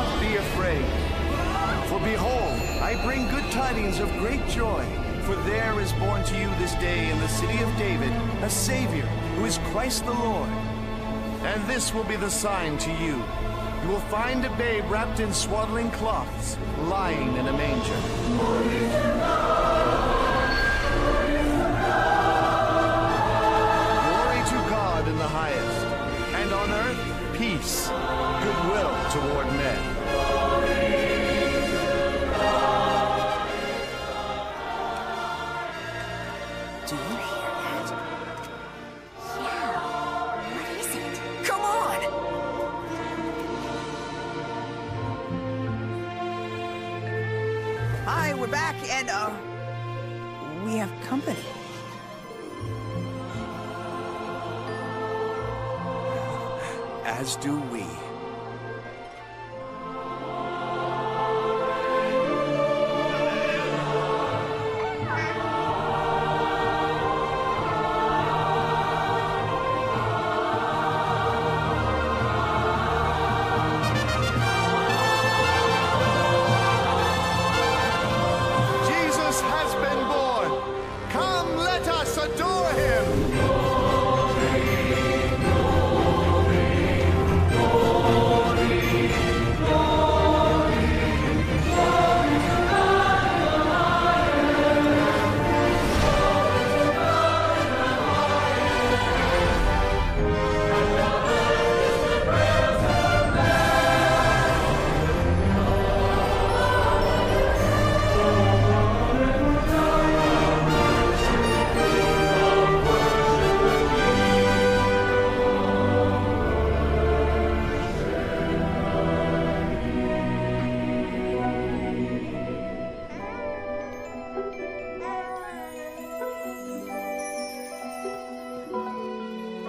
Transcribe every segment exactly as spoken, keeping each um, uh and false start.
not be afraid. For behold, I bring good tidings of great joy. For there is born to you this day in the city of David a Savior, who is Christ the Lord. And this will be the sign to you. You will find a babe wrapped in swaddling cloths, lying in a manger. Highest, and on earth, peace, goodwill toward men. Do you hear that? Yeah. What is it? Come on! Hi, we're back, and, uh, we have company. As do we. Jesus has been born. Come, let us adore him.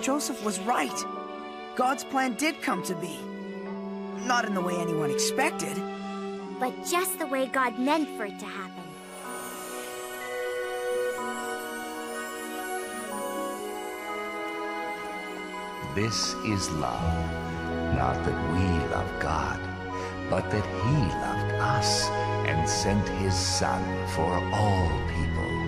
Joseph was right. God's plan did come to be. Not in the way anyone expected, but just the way God meant for it to happen. This is love. Not that we love God, but that He loved us and sent His Son for all people.